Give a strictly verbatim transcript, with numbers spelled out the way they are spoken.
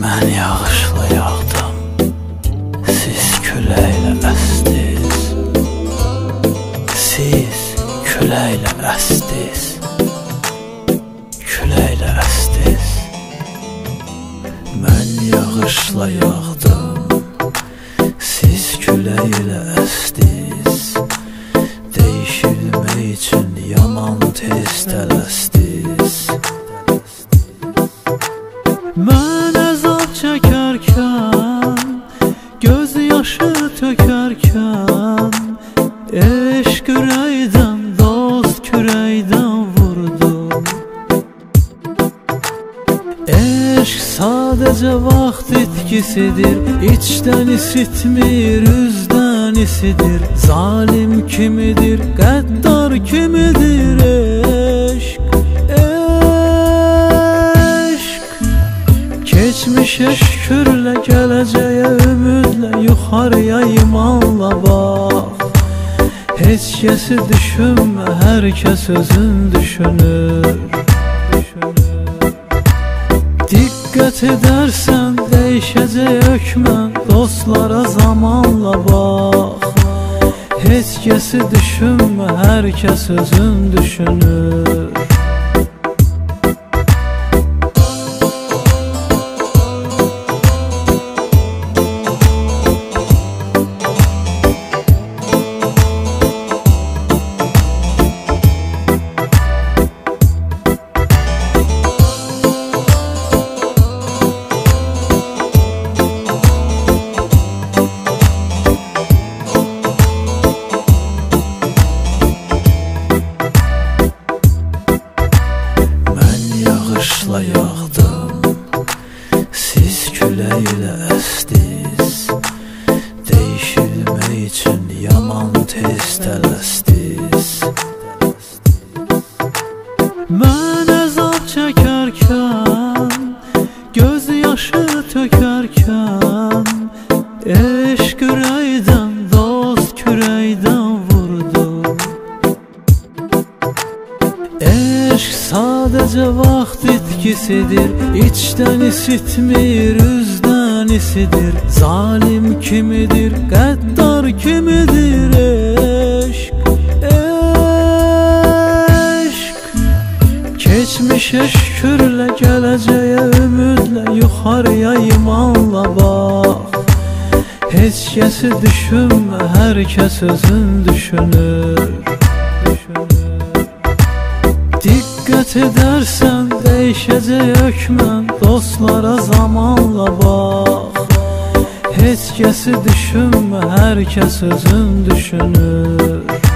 Mən yağışlı yağdım, siz küləklə əsdiz, siz küləklə əsdiz, küləklə əsdiz. Mən yağışla yağdım, siz küləklə əsdiz, değişilmək için yaman tez tələsdiz. Mən əzab çəkərkən, gözyaşı tökərkən, eşq ürəkdən, dost kürəkdən vurdu. Eşq sadəcə vaxt itkisidir, içdən isitmir, üzdən isidir. Zalim kimidir, qəddar kimidir eşq. Geçmişe şükürle, geleceğe ümitle, yukarıya imanla bak. Hiç kesi düşünme, herkes özün düşünür. Dikkat edersen değişecek hükmen, dostlara zamanla bak. Hiç kesi düşünme, herkes özün düşünür. Yağışla yağdım, siz küləklə əsdiz, değişilmək için yaman tez tələsdiz. Mən əzab çəkərkən, gözyaşı tökərkən, eşq ürəkdən, dost kürəkdən vurdu. Eşq sadəcə vaxt itkisidir, içdən isitmir, üzdən isidir. Zalim kimidir, qəddar kimidir eşq. Eşq keçmişə şükürlə, gələcəyə ümidlə, yuxarıya imanla bax. Heç kəsi düşünmə, hər kəs özün düşünür. Dikkat edersen değişecek hükmen, dostlara zamanla bak. Hiç kesi düşünme, herkes özün düşünür.